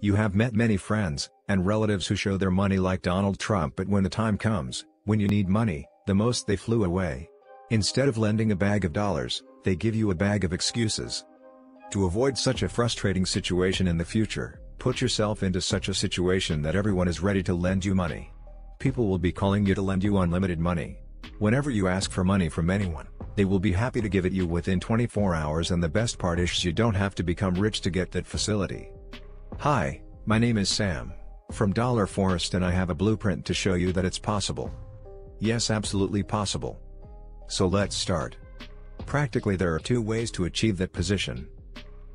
You have met many friends and relatives who show their money like Donald Trump, but when the time comes, when you need money, the most they flew away. Instead of lending a bag of dollars, they give you a bag of excuses. To avoid such a frustrating situation in the future, put yourself into such a situation that everyone is ready to lend you money. People will be calling you to lend you unlimited money. Whenever you ask for money from anyone, they will be happy to give it you within 24 hours, and the best part is you don't have to become rich to get that facility. Hi, my name is Sam, from Dollar Forest, and I have a blueprint to show you that it's possible. Yes, absolutely possible. So let's start. Practically there are two ways to achieve that position.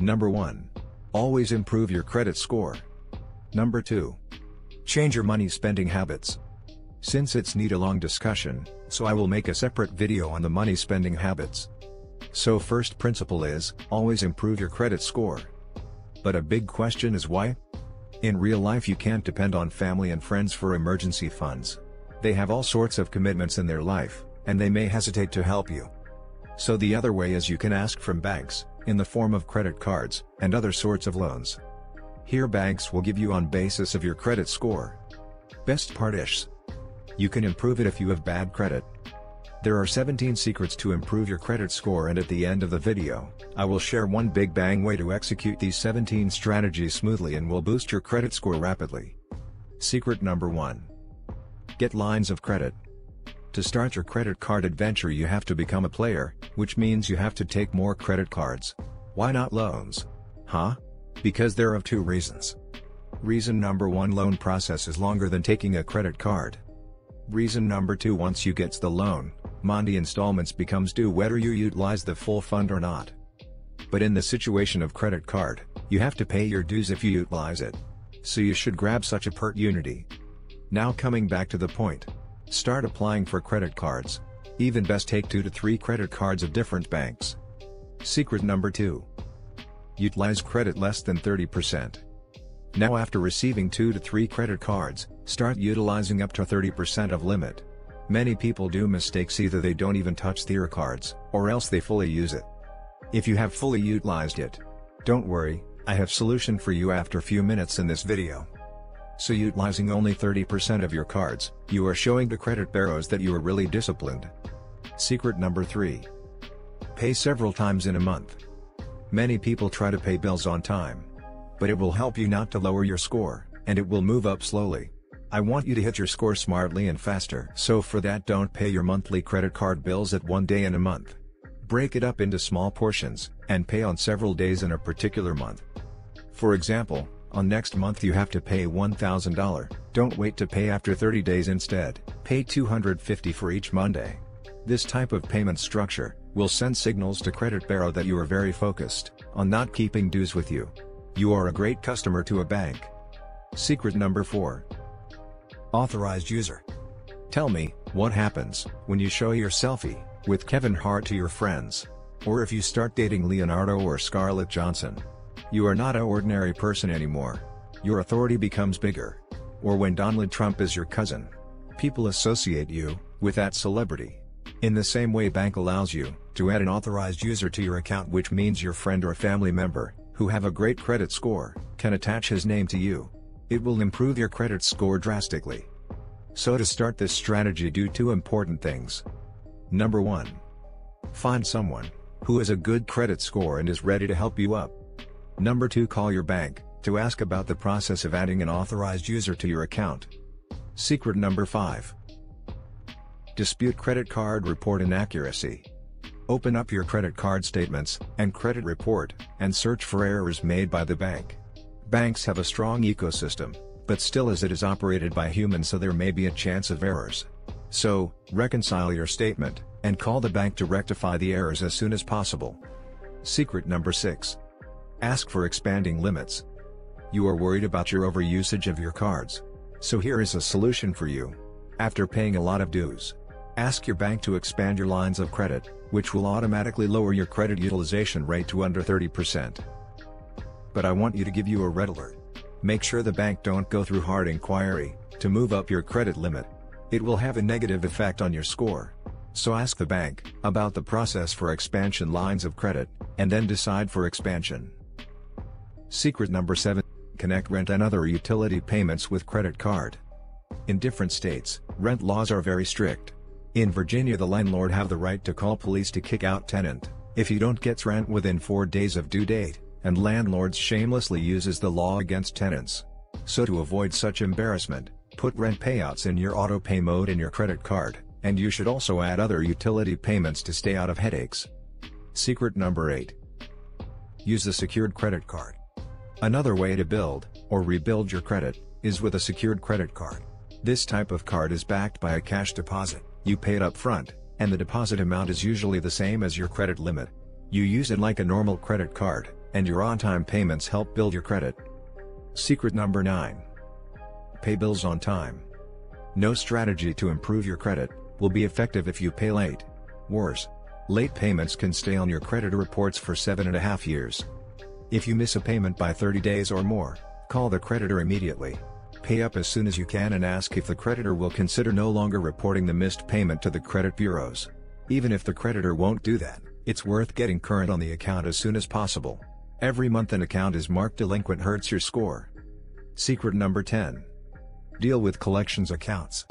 Number 1. Always improve your credit score. Number 2. Change your money spending habits. Since it's need a long discussion, so I will make a separate video on the money spending habits. So first principle is, always improve your credit score. But a big question is why? In real life you can't depend on family and friends for emergency funds. They have all sorts of commitments in their life, and they may hesitate to help you. So the other way is you can ask from banks, in the form of credit cards, and other sorts of loans. Here banks will give you on basis of your credit score. Best part is, you can improve it if you have bad credit. There are 17 secrets to improve your credit score, and at the end of the video, I will share one big bang way to execute these 17 strategies smoothly and will boost your credit score rapidly. Secret number 1. Get lines of credit. To start your credit card adventure you have to become a player, which means you have to take more credit cards. Why not loans? Huh? Because there are two reasons. Reason number 1, loan process is longer than taking a credit card. Reason number 2, once you get the loan, monthly installments becomes due whether you utilize the full fund or not. But in the situation of credit card, you have to pay your dues if you utilize it. So you should grab such a opportunity. Now coming back to the point. Start applying for credit cards. Even best take 2 to 3 credit cards of different banks. Secret number 2. Utilize credit less than 30%. Now after receiving 2 to 3 credit cards, start utilizing up to 30% of limit. Many people do mistakes, either they don't even touch their cards, or else they fully use it. If you have fully utilized it, don't worry, I have solution for you after few minutes in this video. So utilizing only 30% of your cards, you are showing the credit bureaus that you are really disciplined. Secret number 3. Pay several times in a month. Many people try to pay bills on time. But it will help you not to lower your score, and it will move up slowly. I want you to hit your score smartly and faster. So for that, don't pay your monthly credit card bills at one day in a month. Break it up into small portions, and pay on several days in a particular month. For example, on next month you have to pay $1,000, don't wait to pay after 30 days, instead, pay $250 for each Monday. This type of payment structure will send signals to credit bureau that you are very focused on not keeping dues with you. You are a great customer to a bank. Secret number 4. Authorized user. Tell me, what happens when you show your selfie with Kevin Hart to your friends? Or if you start dating Leonardo or Scarlett Johnson? You are not an ordinary person anymore. Your authority becomes bigger. Or when Donald Trump is your cousin. People associate you with that celebrity. In the same way, bank allows you to add an authorized user to your account, which means your friend or family member who have a great credit score can attach his name to you. It will improve your credit score drastically. So to start this strategy, do 2 important things. Number 1. Find someone who has a good credit score and is ready to help you up. Number 2. Call your bank to ask about the process of adding an authorized user to your account. Secret number 5. Dispute credit card report inaccuracy. Open up your credit card statements and credit report, and search for errors made by the bank. Banks have a strong ecosystem, but still as it is operated by humans, so there may be a chance of errors. So, reconcile your statement, and call the bank to rectify the errors as soon as possible. Secret number 6. Ask for expanding limits. You are worried about your overusage of your cards. So here is a solution for you. After paying a lot of dues, ask your bank to expand your lines of credit, which will automatically lower your credit utilization rate to under 30%. But I want you to give you a red alert. Make sure the bank don't go through hard inquiry to move up your credit limit. It will have a negative effect on your score. So ask the bank about the process for expansion lines of credit, and then decide for expansion. Secret number 7. connect rent and other utility payments with credit card. In different states, rent laws are very strict. In Virginia, the landlord have the right to call police to kick out tenant if he don't gets rent within 4 days of due date, and landlords shamelessly uses the law against tenants. So to avoid such embarrassment, put rent payouts in your auto pay mode in your credit card, and you should also add other utility payments to stay out of headaches. Secret number 8. Use a secured credit card. Another way to build, or rebuild your credit, is with a secured credit card. This type of card is backed by a cash deposit. You pay it up front, and the deposit amount is usually the same as your credit limit. You use it like a normal credit card, and your on-time payments help build your credit. Secret number 9. Pay bills on time. No strategy to improve your credit will be effective if you pay late. Worse, late payments can stay on your credit reports for 7.5 years. If you miss a payment by 30 days or more, call the creditor immediately. Pay up as soon as you can and ask if the creditor will consider no longer reporting the missed payment to the credit bureaus. Even if the creditor won't do that, it's worth getting current on the account as soon as possible. Every month an account is marked delinquent hurts your score. Secret number 10. Deal with collections accounts.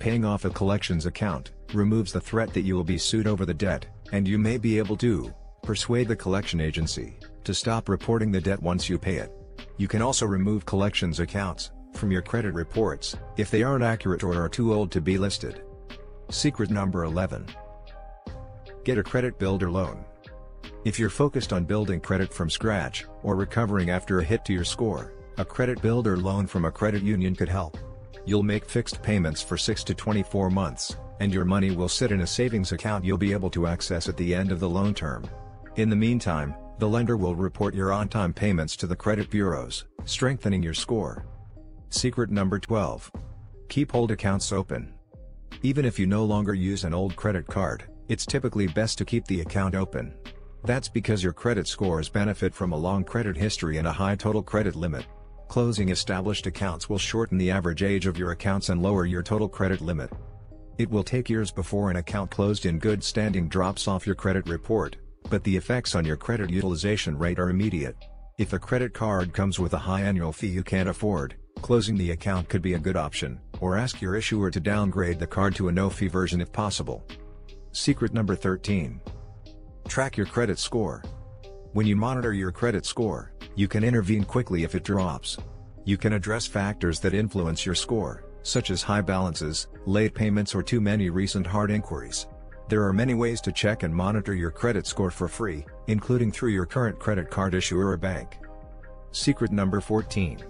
Paying off a collections account removes the threat that you will be sued over the debt, and you may be able to persuade the collection agency to stop reporting the debt once you pay it. You can also remove collections accounts from your credit reports if they aren't accurate or are too old to be listed. Secret number 11. Get a credit builder loan. If you're focused on building credit from scratch, or recovering after a hit to your score, a credit builder loan from a credit union could help. You'll make fixed payments for 6 to 24 months, and your money will sit in a savings account you'll be able to access at the end of the loan term. In the meantime, the lender will report your on-time payments to the credit bureaus, strengthening your score. Secret number 12. Keep old accounts open. Even if you no longer use an old credit card, it's typically best to keep the account open. That's because your credit scores benefit from a long credit history and a high total credit limit. Closing established accounts will shorten the average age of your accounts and lower your total credit limit. It will take years before an account closed in good standing drops off your credit report, but the effects on your credit utilization rate are immediate. If a credit card comes with a high annual fee you can't afford, closing the account could be a good option, or ask your issuer to downgrade the card to a no-fee version if possible. Secret number 13. Track your credit score. When you monitor your credit score, you can intervene quickly if it drops. You can address factors that influence your score, such as high balances, late payments, or too many recent hard inquiries. There are many ways to check and monitor your credit score for free, including through your current credit card issuer or bank. Secret number 14.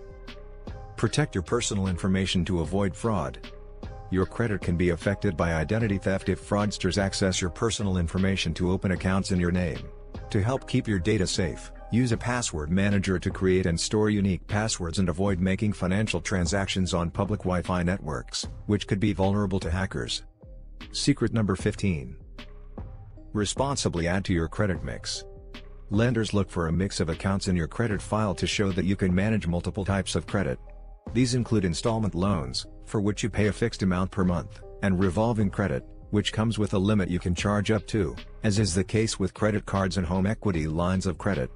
Protect your personal information to avoid fraud. Your credit can be affected by identity theft if fraudsters access your personal information to open accounts in your name. To help keep your data safe, use a password manager to create and store unique passwords and avoid making financial transactions on public Wi-Fi networks, which could be vulnerable to hackers. Secret number 15. Responsibly add to your credit mix. Lenders look for a mix of accounts in your credit file to show that you can manage multiple types of credit. These include installment loans, for which you pay a fixed amount per month, and revolving credit, which comes with a limit you can charge up to, as is the case with credit cards and home equity lines of credit.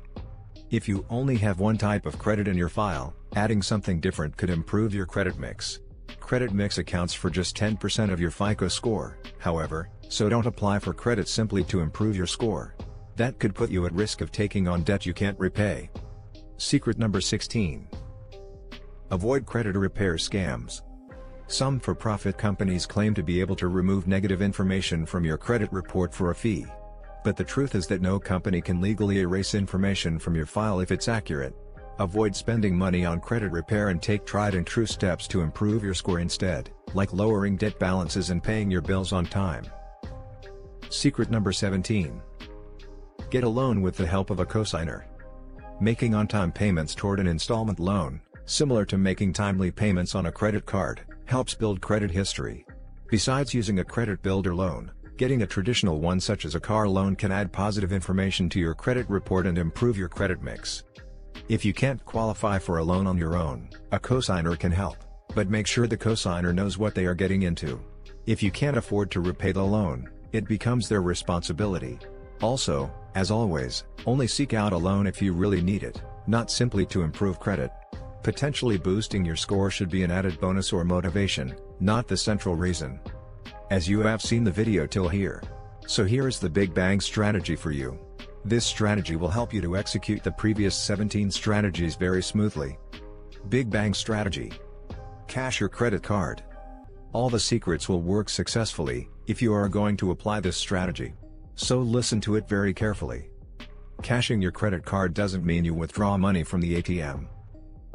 If you only have one type of credit in your file, adding something different could improve your credit mix. Credit mix accounts for just 10% of your FICO score, however, so don't apply for credit simply to improve your score. That could put you at risk of taking on debt you can't repay. Secret number 16. Avoid credit repair scams. Some for-profit companies claim to be able to remove negative information from your credit report for a fee. But the truth is that no company can legally erase information from your file if it's accurate. Avoid spending money on credit repair and take tried and true steps to improve your score instead, like lowering debt balances and paying your bills on time. Secret number 17. Get a loan with the help of a cosigner. Making on-time payments toward an installment loan, similar to making timely payments on a credit card, helps build credit history. Besides using a credit builder loan, getting a traditional one such as a car loan can add positive information to your credit report and improve your credit mix. If you can't qualify for a loan on your own, a cosigner can help, but make sure the cosigner knows what they are getting into. If you can't afford to repay the loan, it becomes their responsibility. Also, as always, only seek out a loan if you really need it, not simply to improve credit. Potentially boosting your score should be an added bonus or motivation, not the central reason. As you have seen the video till here. So here is the Big Bang strategy for you. This strategy will help you to execute the previous 17 strategies very smoothly. Big Bang strategy. Cash your credit card. All the secrets will work successfully, if you are going to apply this strategy. So listen to it very carefully. Cashing your credit card doesn't mean you withdraw money from the ATM.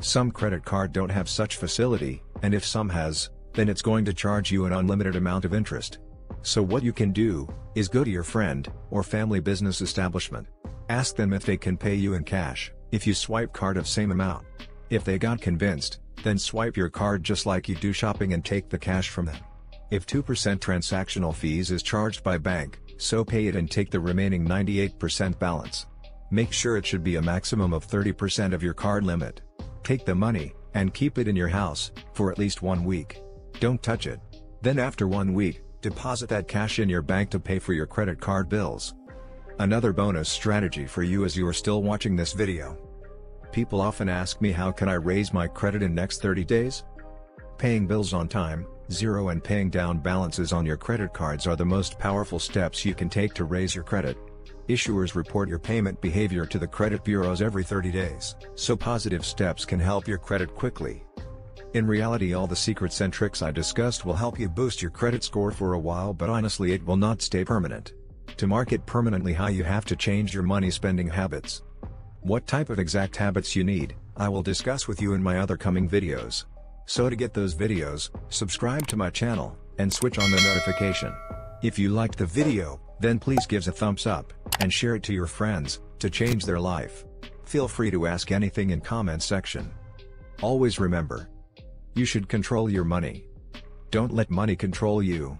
Some credit card don't have such facility, and if some has, then it's going to charge you an unlimited amount of interest. So what you can do, is go to your friend, or family business establishment. Ask them if they can pay you in cash, if you swipe card of same amount. If they got convinced, then swipe your card just like you do shopping and take the cash from them. If 2% transactional fees is charged by bank, so pay it and take the remaining 98% balance. Make sure it should be a maximum of 30% of your card limit. Take the money, and keep it in your house, for at least 1 week. Don't touch it. Then after 1 week, deposit that cash in your bank to pay for your credit card bills. Another bonus strategy for you as you are still watching this video. People often ask me how can I raise my credit in next 30 days? Paying bills on time, zero and paying down balances on your credit cards are the most powerful steps you can take to raise your credit. Issuers report your payment behavior to the credit bureaus every 30 days, so positive steps can help your credit quickly. In reality, all the secrets and tricks I discussed will help you boost your credit score for a while, but honestly it will not stay permanent. To mark it permanently high, you have to change your money spending habits. What type of exact habits you need, I will discuss with you in my other coming videos. So to get those videos, subscribe to my channel, and switch on the notification. If you liked the video, then please give a thumbs up, and share it to your friends, to change their life. Feel free to ask anything in comment section. Always remember, you should control your money. Don't let money control you.